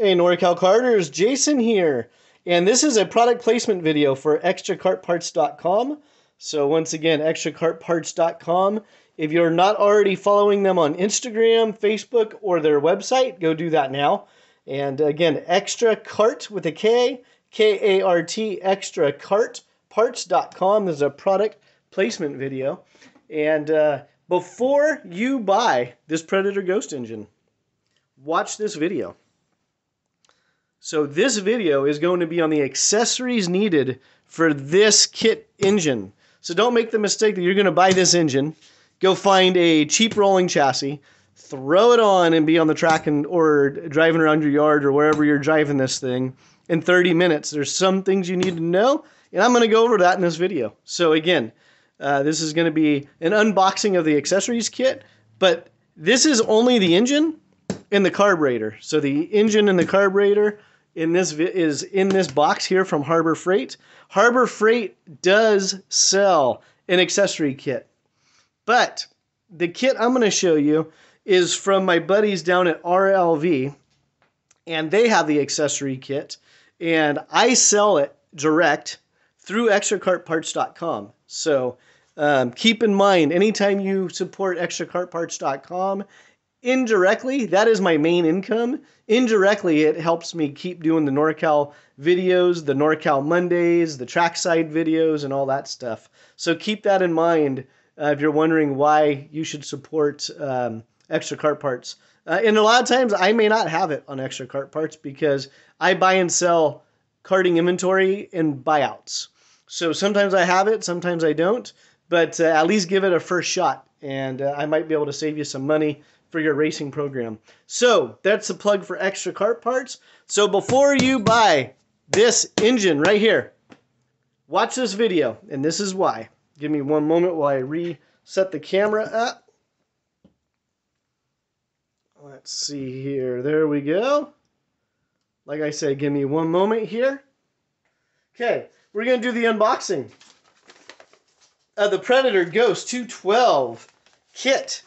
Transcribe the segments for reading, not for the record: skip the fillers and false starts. Hey NorCal Karters, Jason here, and this is a product placement video for ExtraCartParts.com. So once again, ExtraCartParts.com. If you're not already following them on Instagram, Facebook, or their website, go do that now. And again, ExtraCart with a K, K-A-R-T, ExtraCartParts.com. This is a product placement video. And before you buy this Predator Ghost engine, watch this video. So this video is going to be on the accessories needed for this kit engine. So don't make the mistake that you're going to buy this engine, go find a cheap rolling chassis, throw it on and be on the track or driving around your yard or wherever you're driving this thing in 30 minutes. There's some things you need to know, and I'm going to go over that in this video. So again, this is going to be an unboxing of the accessories kit, but this is only the engine and the carburetor. So the engine and the carburetor is in this box here from Harbor Freight. Harbor Freight does sell an accessory kit, but the kit I'm going to show you is from my buddies down at RLV, and they have the accessory kit, and I sell it direct through ExtraCartParts.com. So keep in mind, anytime you support ExtraCartParts.com, indirectly, that is my main income. Indirectly, it helps me keep doing the NorCal videos, the NorCal Mondays, the trackside videos, and all that stuff. So keep that in mind if you're wondering why you should support Extra Cart Parts. And a lot of times, I may not have it on Extra Cart Parts because I buy and sell karting inventory and buyouts. So sometimes I have it, sometimes I don't. But at least give it a first shot, and I might be able to save you some money for your racing program. So that's the plug for Extra Cart Parts. So before you buy this engine right here, watch this video, and this is why. Give me one moment while I reset the camera up. Let's see here, there we go. Like I said, give me one moment here. Okay, we're gonna do the unboxing of the Predator Ghost 212 kit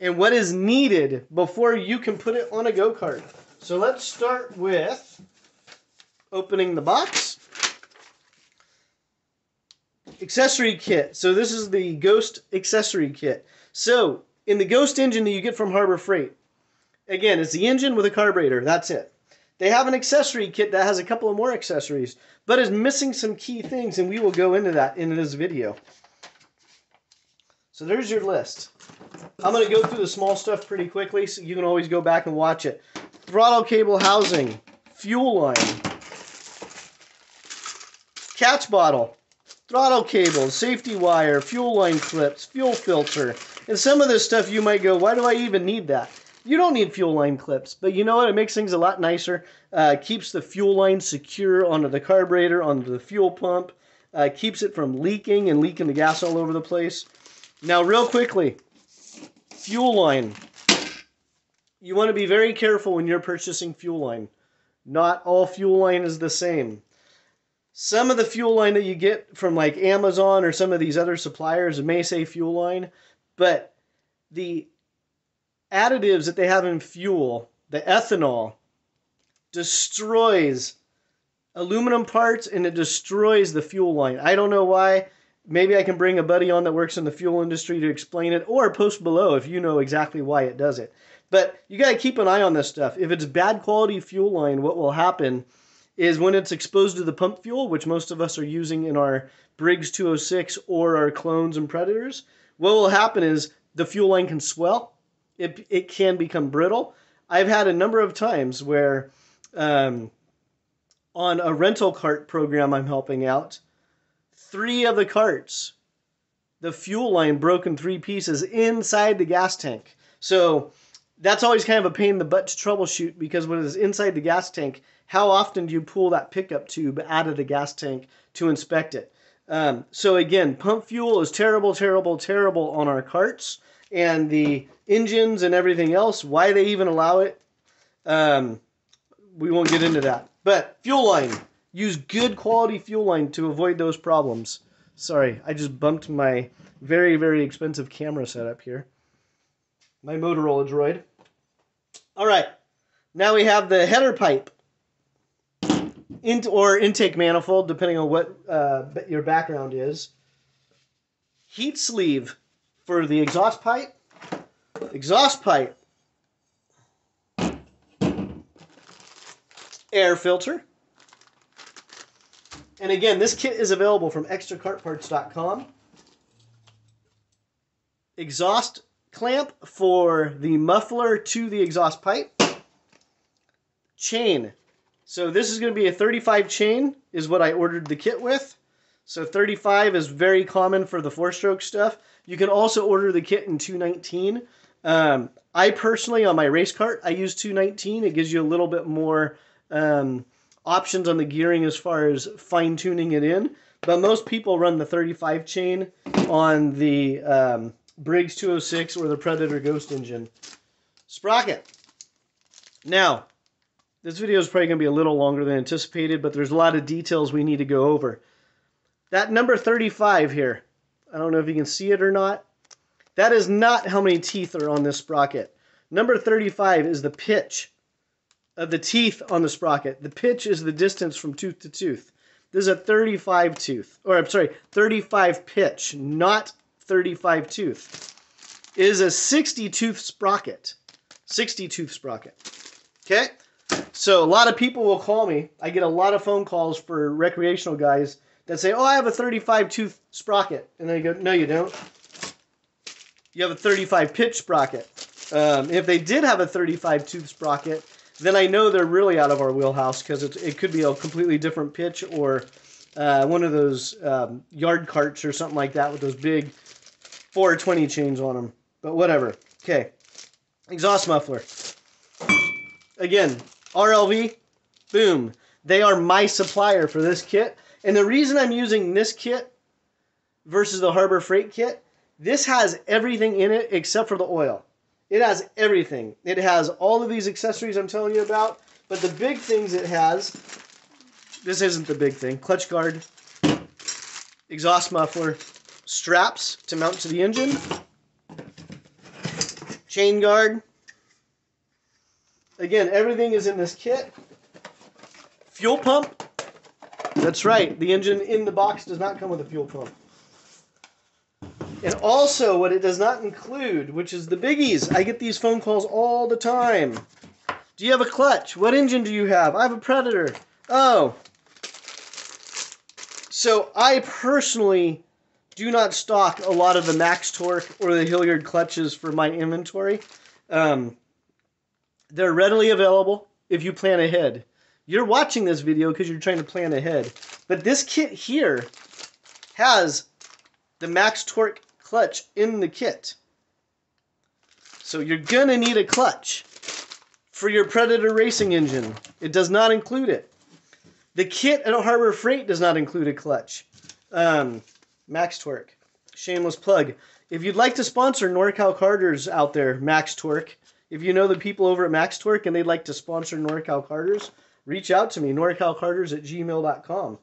and what is needed before you can put it on a go-kart. So let's start with opening the box. Accessory kit. So this is the Ghost accessory kit. So in the Ghost engine that you get from Harbor Freight, again, it's the engine with a carburetor. That's it. They have an accessory kit that has a couple of more accessories, but is missing some key things, and we will go into that in this video. So there's your list. I'm going to go through the small stuff pretty quickly so you can always go back and watch it. Throttle cable housing, fuel line, catch bottle, throttle cable, safety wire, fuel line clips, fuel filter. And some of this stuff you might go, why do I even need that? You don't need fuel line clips, but you know what? It makes things a lot nicer. Keeps the fuel line secure onto the carburetor, onto the fuel pump. Keeps it from leaking and leaking the gas all over the place. Now, real quickly, fuel line. You want to be very careful when you're purchasing fuel line. Not all fuel line is the same. Some of the fuel line that you get from like Amazon or some of these other suppliers may say fuel line, but the additives that they have in fuel, the ethanol, destroys aluminum parts and it destroys the fuel line. I don't know why. Maybe I can bring a buddy on that works in the fuel industry to explain it, or post below if you know exactly why it does it. But you got to keep an eye on this stuff. If it's bad quality fuel line, what will happen is when it's exposed to the pump fuel, which most of us are using in our Briggs 206 or our clones and Predators, what will happen is the fuel line can swell. It can become brittle. I've had a number of times where on a rental cart program I'm helping out, 3 of the carts, the fuel line broke in 3 pieces inside the gas tank. So that's always kind of a pain in the butt to troubleshoot, because when it's inside the gas tank, how often do you pull that pickup tube out of the gas tank to inspect it? So again, pump fuel is terrible, terrible, terrible on our carts and the engines and everything else. Why they even allow it, we won't get into that. But fuel line. Use good quality fuel line to avoid those problems. Sorry, I just bumped my very, very expensive camera setup here. My Motorola Droid. All right, Now we have the header pipe or intake manifold, depending on what your background is. Heat sleeve for the exhaust pipe. Exhaust pipe. Air filter. And again, this kit is available from ExtraCartParts.com. Exhaust clamp for the muffler to the exhaust pipe. Chain. So this is going to be a 35 chain is what I ordered the kit with. So 35 is very common for the four-stroke stuff. You can also order the kit in 219. I personally, on my race cart, I use 219. It gives you a little bit more options on the gearing as far as fine-tuning it in. But most people run the 35 chain on the Briggs 206 or the Predator Ghost engine. Sprocket. Now, this video is probably going to be a little longer than anticipated, but there's a lot of details we need to go over. That number 35 here, I don't know if you can see it or not. That is not how many teeth are on this sprocket. Number 35 is the pitch of the teeth on the sprocket. The pitch is the distance from tooth to tooth. This is a 35 tooth, or I'm sorry, 35 pitch, not 35 tooth. It is a 60 tooth sprocket. 60 tooth sprocket. Okay? So a lot of people will call me. I get a lot of phone calls for recreational guys that say, oh, I have a 35-tooth sprocket. And they go, no, you don't. You have a 35-pitch sprocket. If they did have a 35-tooth sprocket, then I know they're really out of our wheelhouse because it could be a completely different pitch or one of those yard carts or something like that with those big 420 chains on them. But whatever. Okay. Exhaust muffler. Again, RLV, boom. They are my supplier for this kit. And the reason I'm using this kit versus the Harbor Freight kit, this has everything in it except for the oil. It has everything. It has all of these accessories I'm telling you about. But the big things it has, this isn't the big thing. Clutch guard, exhaust muffler, straps to mount to the engine, chain guard. Again, everything is in this kit. Fuel pump. That's right. The engine in the box does not come with a fuel pump. And also what it does not include, which is the biggies. I get these phone calls all the time. Do you have a clutch? What engine do you have? I have a Predator. Oh. So I personally do not stock a lot of the Max Torque or the Hilliard clutches for my inventory. They're readily available if you plan ahead. You're watching this video because you're trying to plan ahead. But this kit here has the Max Torque clutch in the kit. So you're going to need a clutch for your Predator racing engine. It does not include it. The kit at Harbor Freight does not include a clutch. Max Torque. Shameless plug. If you'd like to sponsor NorCal Karters out there, Max Torque, if you know the people over at Max Torque and they'd like to sponsor NorCal Karters, reach out to me, norcalkarters@gmail.com.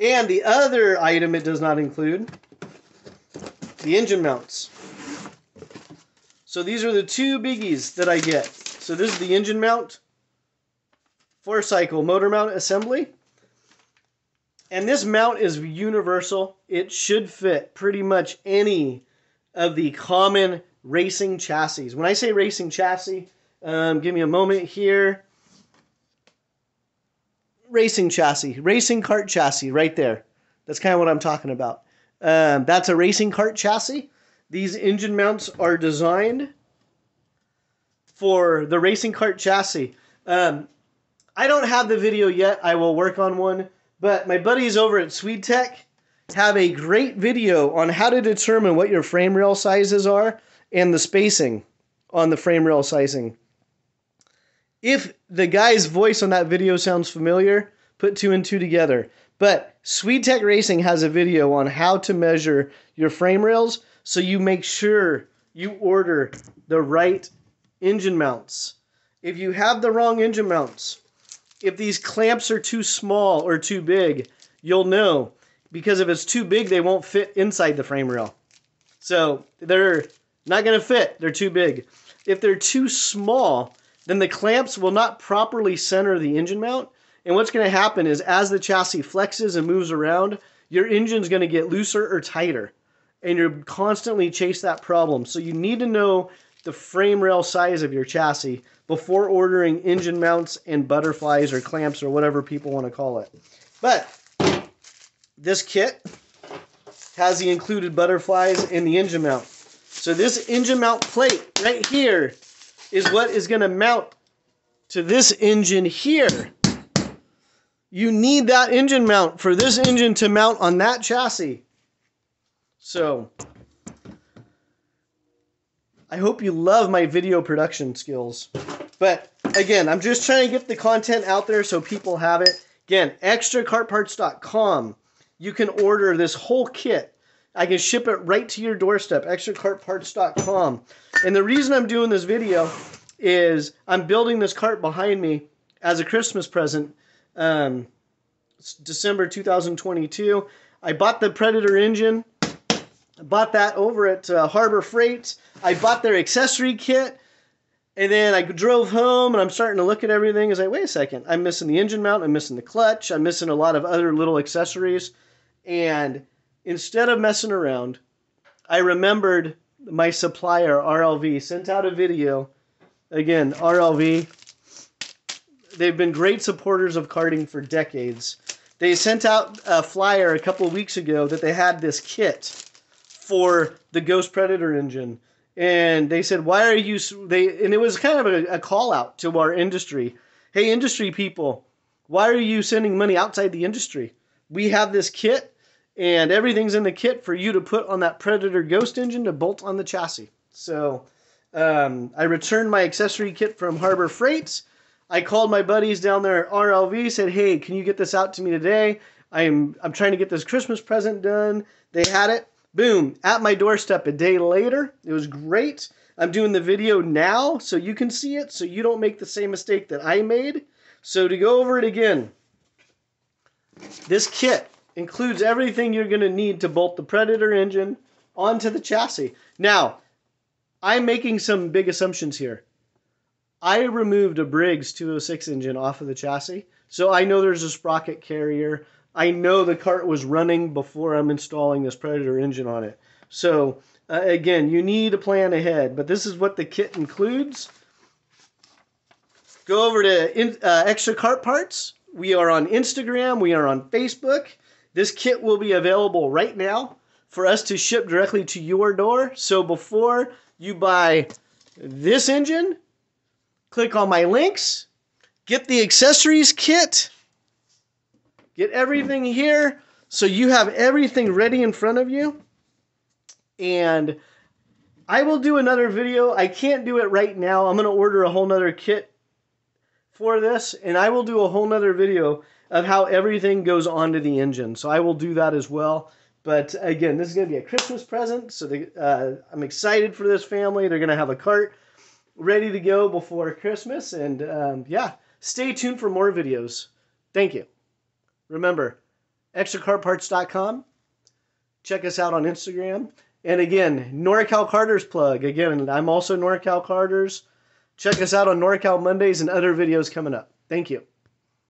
And the other item it does not include, the engine mounts. So these are the two biggies that I get. So this is the engine mount, four-cycle motor mount assembly. And this mount is universal. It should fit pretty much any of the common racing chassis. When I say racing chassis, give me a moment here. Racing chassis, racing cart chassis right there. That's kind of what I'm talking about. That's a racing cart chassis. These engine mounts are designed for the racing cart chassis. I don't have the video yet. I will work on one, but my buddies over at SwedeTech have a great video on how to determine what your frame rail sizes are and the spacing on the frame rail sizing. If the guy's voice on that video sounds familiar, put two and two together. But SwedeTech Racing has a video on how to measure your frame rails so you make sure you order the right engine mounts. If you have the wrong engine mounts, if these clamps are too small or too big, you'll know. Because if it's too big, they won't fit inside the frame rail. So they're not going to fit. They're too big. If they're too small, then the clamps will not properly center the engine mount. And what's going to happen is as the chassis flexes and moves around, your engine's going to get looser or tighter. And you're constantly chase that problem. So you need to know the frame rail size of your chassis before ordering engine mounts and butterflies or clamps or whatever people want to call it. But this kit has the included butterflies and the engine mount. So this engine mount plate right here is what is going to mount to this engine here. You need that engine mount for this engine to mount on that chassis. So I hope you love my video production skills. But again, I'm just trying to get the content out there so people have it. Again, ExtraCartParts.com. You can order this whole kit. I can ship it right to your doorstep, ExtraCartParts.com. And the reason I'm doing this video is I'm building this cart behind me as a Christmas present. It's December 2022. I bought the Predator engine. I bought that over at Harbor Freight. I bought their accessory kit. And then I drove home and I'm starting to look at everything. I was like, wait a second. I'm missing the engine mount. I'm missing the clutch. I'm missing a lot of other little accessories. And instead of messing around, I remembered my supplier, RLV, sent out a video. Again, RLV. They've been great supporters of karting for decades. They sent out a flyer a couple of weeks ago that they had this kit for the Ghost Predator engine. And they said, why are you... And it was kind of a call out to our industry. Hey, industry people, why are you sending money outside the industry? We have this kit, and everything's in the kit for you to put on that Predator Ghost engine to bolt on the chassis. So I returned my accessory kit from Harbor Freight. I called my buddies down there at RLV, said, hey, can you get this out to me today? I'm trying to get this Christmas present done. They had it. Boom, at my doorstep a day later. It was great. I'm doing the video now so you can see it, so you don't make the same mistake that I made. So to go over it again, this kit includes everything you're going to need to bolt the Predator engine onto the chassis. Now, I'm making some big assumptions here. I removed a Briggs 206 engine off of the chassis, so I know there's a sprocket carrier. I know the cart was running before I'm installing this Predator engine on it. So, again, you need to plan ahead. But this is what the kit includes. Go over to Extra Cart Parts. We are on Instagram. We are on Facebook. This kit will be available right now for us to ship directly to your door. So before you buy this engine, click on my links. Get the accessories kit. Get everything here so you have everything ready in front of you. And I will do another video. I can't do it right now. I'm going to order a whole nother kit for this. And I will do a whole nother video of how everything goes onto the engine. So I will do that as well. But again, this is going to be a Christmas present. So I'm excited for this family. They're going to have a cart ready to go before Christmas. And yeah, stay tuned for more videos. Thank you. Remember, extracartparts.com. Check us out on Instagram. And again, NorCal Karters plug. Again, I'm also NorCal Karters. Check us out on NorCal Mondays and other videos coming up. Thank you.